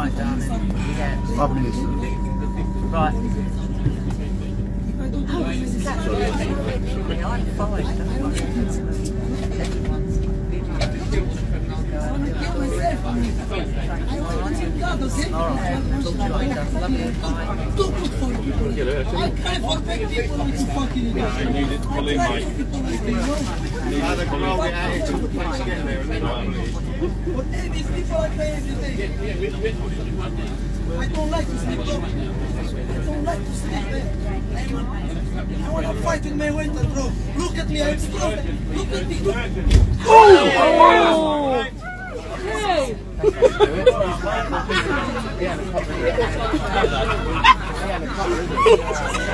Right, darling. Yeah. Lovely. Right. Oh, this is actually I'm I can't forget people to fucking I don't like to sleep though. I don't like to sleep there. I want to fight with my weight, bro. Look at me, I'm strong. Look at me. Oh! Oh! Hey!